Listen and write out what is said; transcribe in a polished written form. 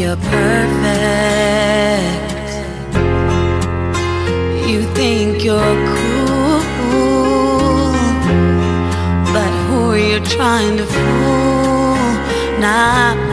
you're perfect. You think you're cool, but who are you trying to fool? Not